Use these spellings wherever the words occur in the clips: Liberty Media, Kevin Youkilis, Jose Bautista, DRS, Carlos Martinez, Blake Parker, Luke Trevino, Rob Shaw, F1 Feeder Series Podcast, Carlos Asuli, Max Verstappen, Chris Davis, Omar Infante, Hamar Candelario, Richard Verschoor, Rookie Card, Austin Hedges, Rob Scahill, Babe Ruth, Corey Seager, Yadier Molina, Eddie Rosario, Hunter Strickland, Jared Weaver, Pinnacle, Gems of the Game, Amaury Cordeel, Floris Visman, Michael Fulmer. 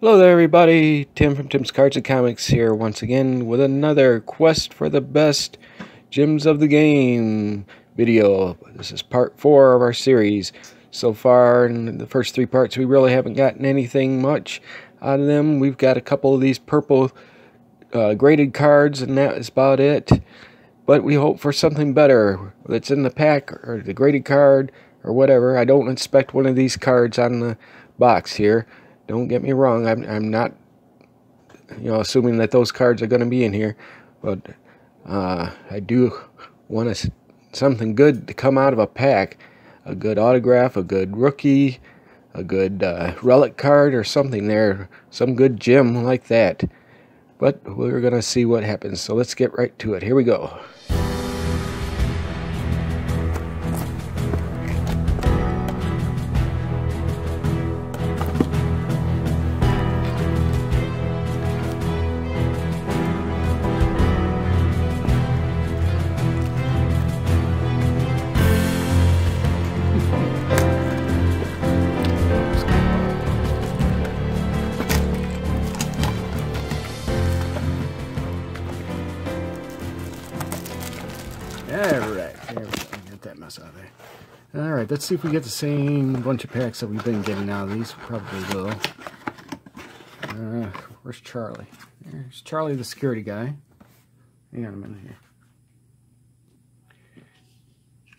Hello there everybody, Tim from Tim's Cards and Comics here once again with another Quest for the Best Gems of the Game video. This is part 4 of our series. So far in the first 3 parts we really haven't gotten anything much out of them. We've got a couple of these purple graded cards and that is about it. But we hope for something better that's in the pack or the graded card or whatever. I don't expect one of these cards on the box here. Don't get me wrong, I'm not, you know, assuming that those cards are going to be in here, but I do want something good to come out of a pack. A good autograph, a good rookie, a good relic card or something there, some good gem like that. But we're going to see what happens, so let's get right to it. Here we go. Alright, let's see if we get the same bunch of packs that we've been getting out of these. We probably will. Where's Charlie? There's Charlie the security guy. Hang on a minute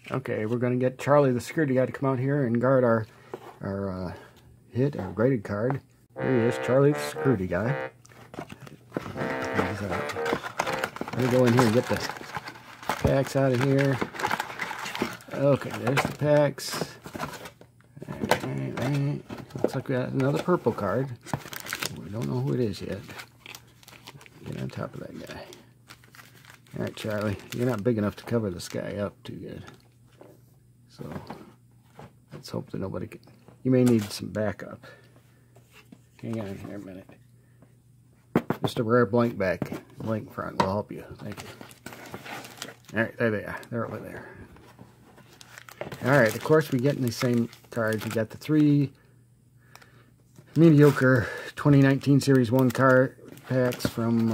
here. Okay, we're going to get Charlie the security guy to come out here and guard our graded card. There he is, Charlie the security guy. Let me go in here and get the packs out of here. Okay, there's the packs. All right. Looks like we got another purple card. We don't know who it is yet. Get on top of that guy. All right, Charlie, you're not big enough to cover this guy up too good. So let's hope that nobody can. You may need some backup. Hang on here a minute. Just a rare blank back, blank front will help you. Thank you. All right, there they are. They're over there. Alright, of course we're getting the same cards. We got the 3 mediocre 2019 Series 1 card packs from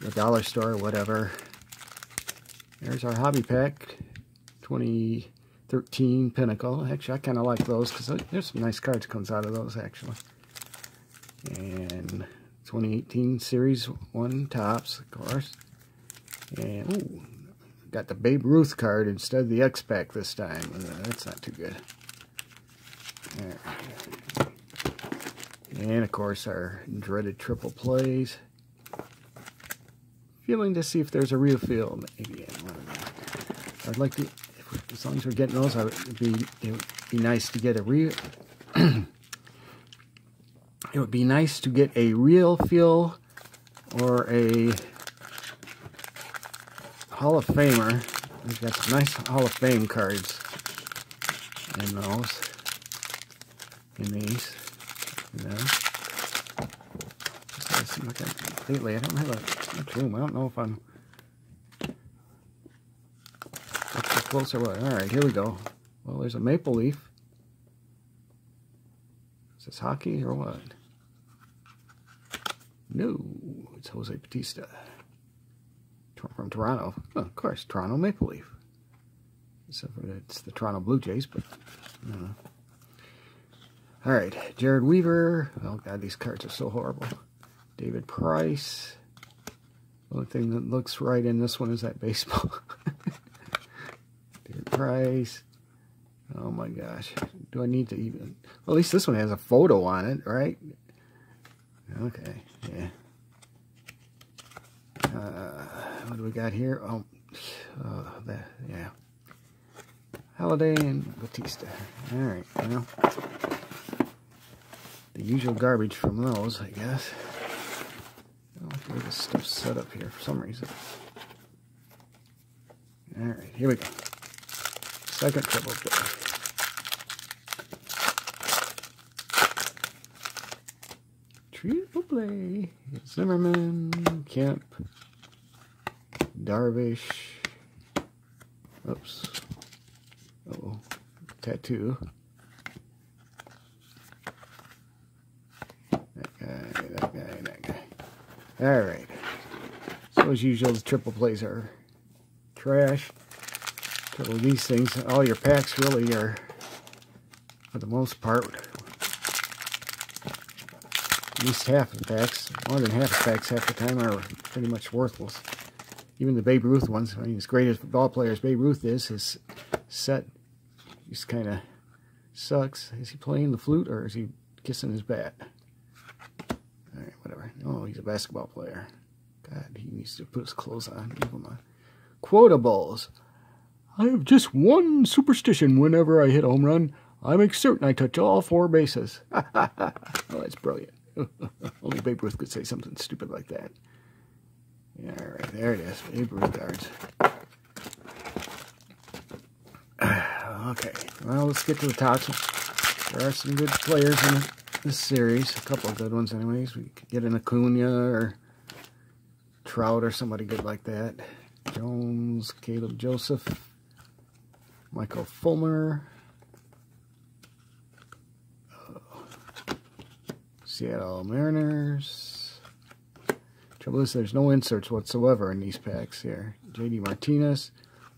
the dollar store or whatever. There's our hobby pack, 2013 Pinnacle. Actually, I kind of like those because there's some nice cards comes out of those, actually. And 2018 Series 1 Topps, of course. And, ooh. Got the Babe Ruth card instead of the X-Pack this time. That's not too good. Right. And, of course, our dreaded triple plays. Feeling to see if there's a real field. Maybe in one of them. I'd like to, as long as we're getting those, it would be nice to get a real... It would be nice to get a real field or a... Hall of Famer. We've got some nice Hall of Fame cards in those. In these. You know. Just gotta see what I got lately. I don't have much room. I don't know if I'm up too close or what. Alright, here we go. Well, there's a Maple Leaf. Is this hockey or what? No. It's Jose Bautista. From Toronto. Oh, of course, Toronto Maple Leaf. So it's the Toronto Blue Jays, but I don't know. Alright, Jared Weaver. Oh god, these cards are so horrible. David Price. The only thing that looks right in this one is that baseball. David Price. Oh my gosh. Do I need to even... Well, at least this one has a photo on it, right? Okay, yeah. What do we got here? Yeah. Holiday and Bautista. Alright, well. The usual garbage from those, I guess. I don't know if this stuff's set up here for some reason. Alright, here we go. Second triple play. Triple play. Zimmerman, Kemp. Darvish, oops, tattoo, All right. So as usual, the triple plays are trash. So these things, all your packs really are, for the most part, at least half of the packs, more than half the packs half the time are pretty much worthless. Even the Babe Ruth ones, I mean, as great as ball players Babe Ruth is, his set just kind of sucks. Is he playing the flute or is he kissing his bat? All right, whatever. Oh, he's a basketball player. God, he needs to put his clothes on. Leave him on. Quotables. I have just one superstition whenever I hit a home run. I make certain I touch all four bases. Oh, that's brilliant. Only Babe Ruth could say something stupid like that. Yeah, all right, there it is. Babe Ruth cards. Okay, well, let's get to the Topps. There are some good players in this series. A couple of good ones anyways. We could get an Acuna or Trout or somebody good like that. Jones, Caleb Joseph, Michael Fulmer, Seattle Mariners. Trouble is there's no inserts whatsoever in these packs here. J.D. Martinez,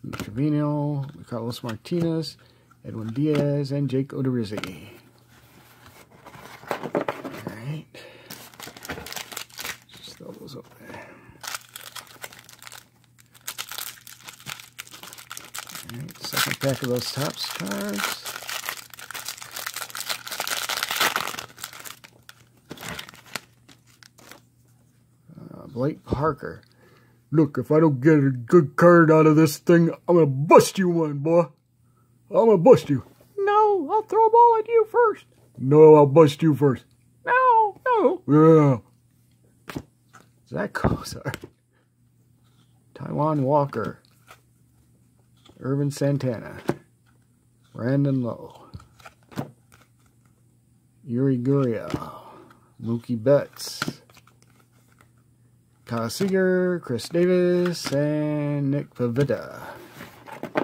Luke Trevino, Carlos Martinez, Edwin Diaz, and Jake Odorizzi. Alright. Just throw those up there. Alright, second pack of those Topps cards. Blake Parker. Look, if I don't get a good card out of this thing, I'm going to bust you one, boy. I'm going to bust you. No, I'll throw a ball at you first. No, I'll bust you first. No, no. Yeah. Zach Kozar. Taiwan Walker. Urban Santana. Brandon Lowe. Yuri Gurriel. Mookie Betts. Kyle Seager, Chris Davis, and Nick Pavetta.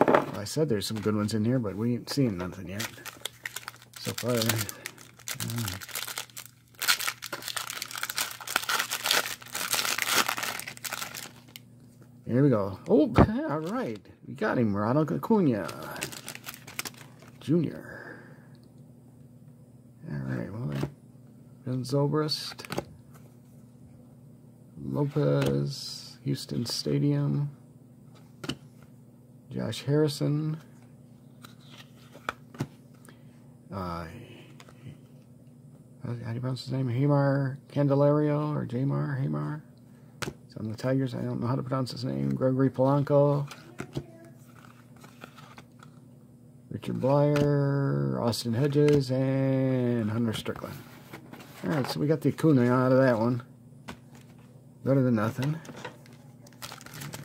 Well, I said there's some good ones in here, but we ain't seen nothing yet so far. Here we go. Oh, all right. We got him. Ronald Acuna Jr. All right. Well, Ben Zobrist. Lopez, Houston Stadium, Josh Harrison, how do you pronounce his name? Hamar Candelario or Jamar Hamar? He's on the Tigers. I don't know how to pronounce his name. Gregory Polanco, Richard Blyer, Austin Hedges, and Hunter Strickland. All right, so we got the Acuna out of that one. Better than nothing.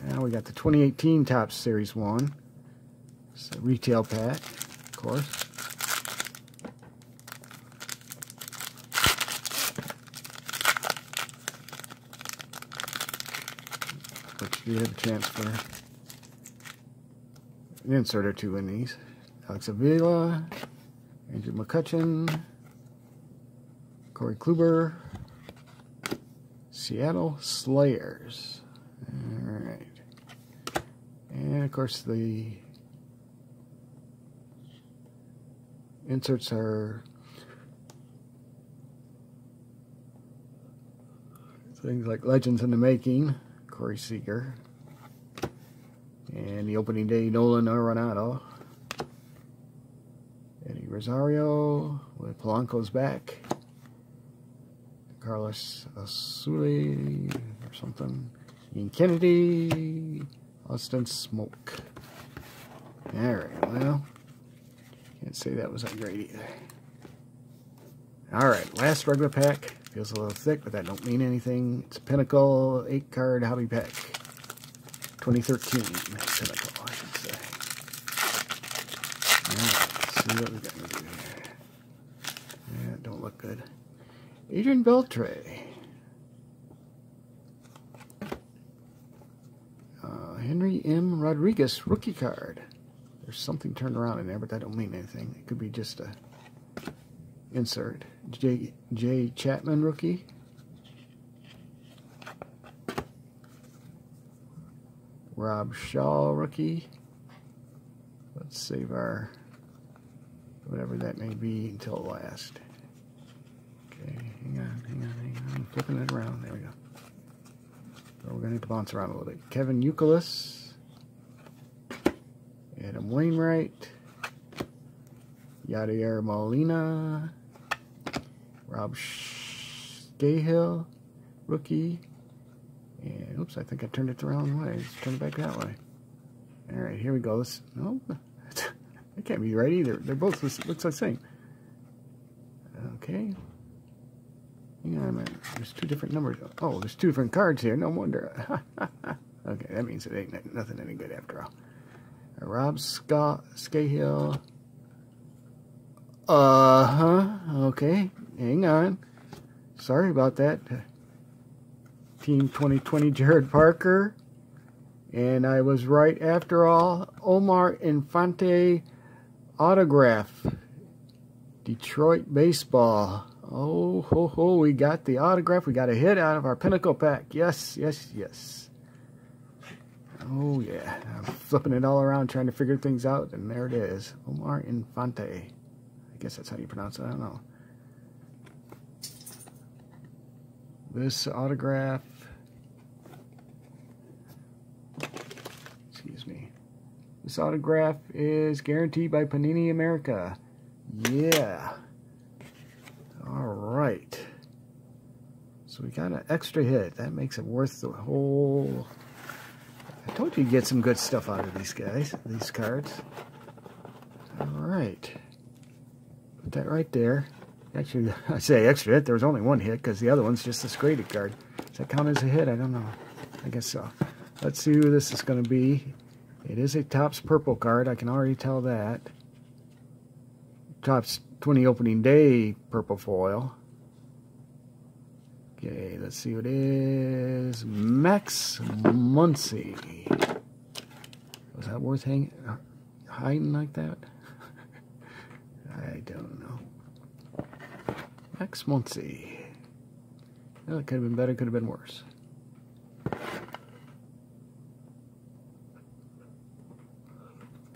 Now we got the 2018 Topps Series 1. It's a retail pack, of course. But you do have a chance for an insert or two in these. Alex Avila, Andrew McCutchen, Corey Kluber, Seattle Slayers. Alright. And of course the inserts are things like Legends in the Making, Corey Seager, and the opening day Nolan Arenado, Eddie Rosario with Polanco's back, Carlos Asuli or something. Ian Kennedy. Austin Smoke. Alright, well. Can't say that was that great either. Alright, last regular pack. Feels a little thick, but that don't mean anything. It's a Pinnacle 8-card hobby pack. 2013 Pinnacle, I should say. Alright, let's see what we got to do here. Yeah, don't look good. Adrian Beltre, Henry M. Rodriguez rookie card. There's something turned around in there, but that don't mean anything. It could be just a insert. J. Chapman rookie. Rob Shaw, rookie. Let's save our whatever that may be until last. Okay, hang on. I'm flipping it around. There we go. So we're going to bounce around a little bit. Kevin Youkilis, Adam Wainwright, Yadier Molina, Rob Cahill, rookie. And oops, I think I turned it the wrong way. Let's turn it back that way. All right, here we go. This, no, that can't be right either. They're both looks like same. Okay. Hang on a minute. There's two different numbers. Oh, there's two different cards here. No wonder. Okay, that means it ain't nothing any good after all. Rob Scahill. Okay. Hang on. Sorry about that. Team 2020 Jared Parker. And I was right after all. Omar Infante autograph. Detroit baseball. Oh, ho, ho. We got the autograph. We got a hit out of our Pinnacle pack. Yes, yes, yes. Oh, yeah. I'm flipping it all around trying to figure things out. And there it is. Omar Infante. I guess that's how you pronounce it. I don't know. This autograph. Excuse me. This autograph is guaranteed by Panini America. Yeah. All right. So we got an extra hit. That makes it worth the whole... I told you you'd get some good stuff out of these guys, these cards. All right. Put that right there. Actually, I say extra hit. There was only one hit because the other one's just this graded card. Does that count as a hit? I don't know. I guess so. Let's see who this is going to be. It is a Topps purple card. I can already tell that. Topps 20 opening day purple foil. Okay, let's see what it is. Max Muncy. Was that worth hiding like that? I don't know. Max Muncy. Well, it could have been better, could have been worse.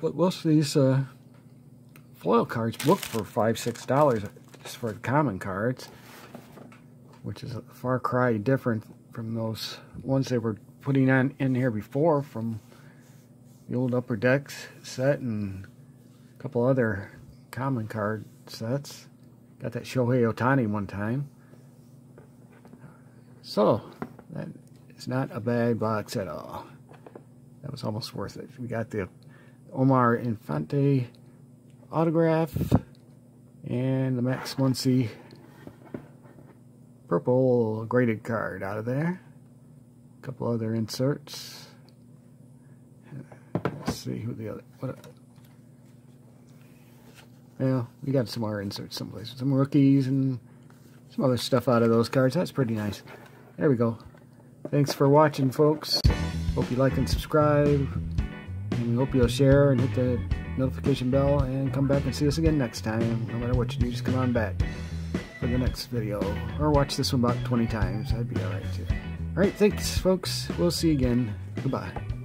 But most of these foil cards book for $5–6 just for common cards, which is a far cry different from those ones they were putting on in here before from the old Upper Decks set and a couple other common card sets. Got that Shohei Ohtani one time. So, that is not a bad box at all. That was almost worth it. We got the Omar Infante autograph and the Max Muncy purple graded card out of there. A couple other inserts. Let's see who the other... Well, we got some more inserts someplace. Some rookies and some other stuff out of those cards. That's pretty nice. There we go. Thanks for watching, folks. Hope you like and subscribe. And we hope you'll share and hit the notification bell. And come back and see us again next time. No matter what you do, just come on back for the next video. Or watch this one about 20 times. That'd be alright, too. Alright, thanks, folks. We'll see you again. Goodbye.